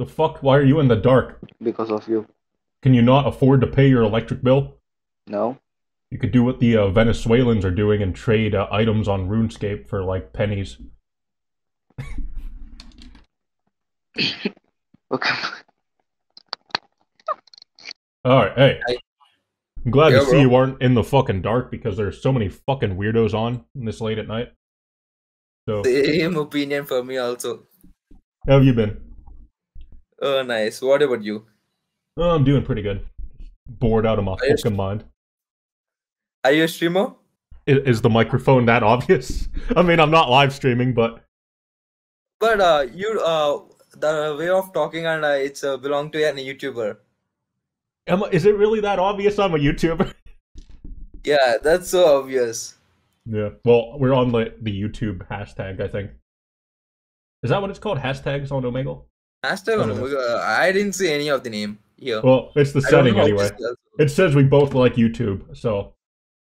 The fuck? Why are you in the dark? Because of you. Can you not afford to pay your electric bill? No. You could do what the Venezuelans are doing and trade items on RuneScape for, like, pennies. Okay. Alright, hey. I'm glad to see you aren't in the fucking dark because there's so many fucking weirdos on this late at night. So. Same opinion for me also. How have you been? Oh, nice. What about you? Oh, I'm doing pretty good. Bored out of my fucking mind. Are you a streamer? Is the microphone that obvious? I mean, I'm not live streaming, but... But you, the way of talking and it's belong to a YouTuber. Is it really that obvious I'm a YouTuber? Yeah, that's so obvious. Yeah, well, we're on the YouTube hashtag, I think. Is that what it's called? Hashtags on Omegle? Hashtag on Omegle? I didn't see any of the name here. Well, it's the setting anyway. It says we both like YouTube, so...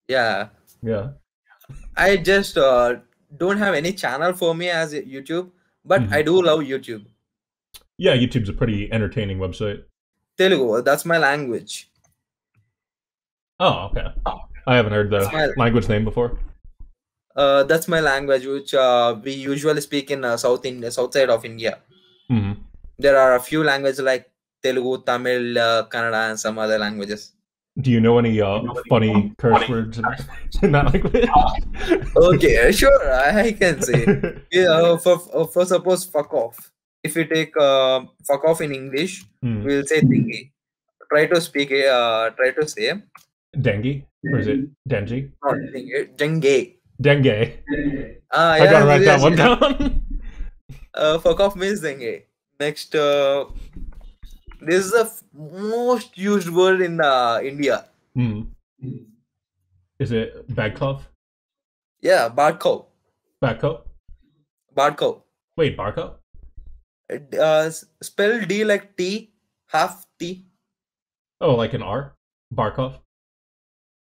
Yeah. Yeah. I just don't have any channel for me as YouTube, but I do love YouTube. Yeah, YouTube's a pretty entertaining website. Telugu, that's my language. Oh, okay. I haven't heard the language name before. That's my language, which we usually speak in south side of India. Mm-hmm. There are a few languages like Telugu, Tamil, Kannada, and some other languages. Do you know any funny curse words in that language? Okay, sure, I can say. Yeah, for suppose fuck off. If you take fuck off in English, we'll say dingy. Try to say dengue, or is it dengue? Not dengue. Dengue. Dengue. Yeah, I gotta write that one down. Fuck off means dengue. Next. This is the most used word in India. Is it badkov? Yeah, badkov. Badkov? Badkov. Wait, badkov? Spell D like T, half T. Oh, like an R? Barkov?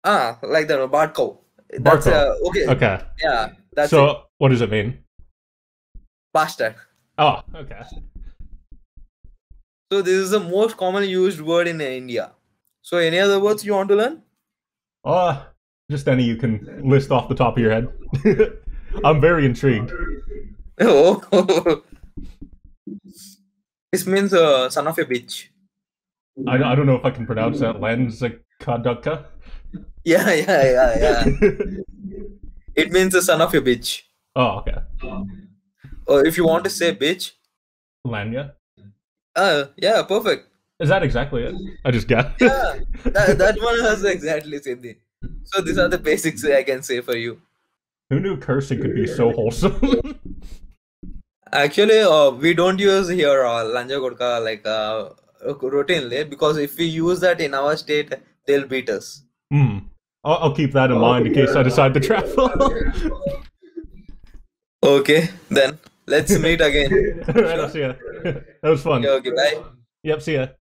Ah, like that, badkov. That's okay. Okay. Yeah, that's so, it. What does it mean? Bastard. Oh, okay. So this is the most commonly used word in India. So any other words you want to learn? Just any you can list off the top of your head. I'm very intrigued. Oh. This means son of a bitch. I don't know if I can pronounce that. Lenzakadaka? Yeah. It means the son of a bitch. Oh, okay. If you want to say bitch. Lanya? Yeah, perfect. Is that exactly it? I just got it. Yeah, that one has exactly the same thing. So these are the basics I can say for you. Who knew cursing could be so wholesome? Actually, we don't use here lanja kodka like routinely because if we use that in our state, they'll beat us. I'll keep that in mind in case I decide to travel. Okay, then. Let's meet again. All right, I'll see ya. That was fun. Okay, bye. Yep, see ya.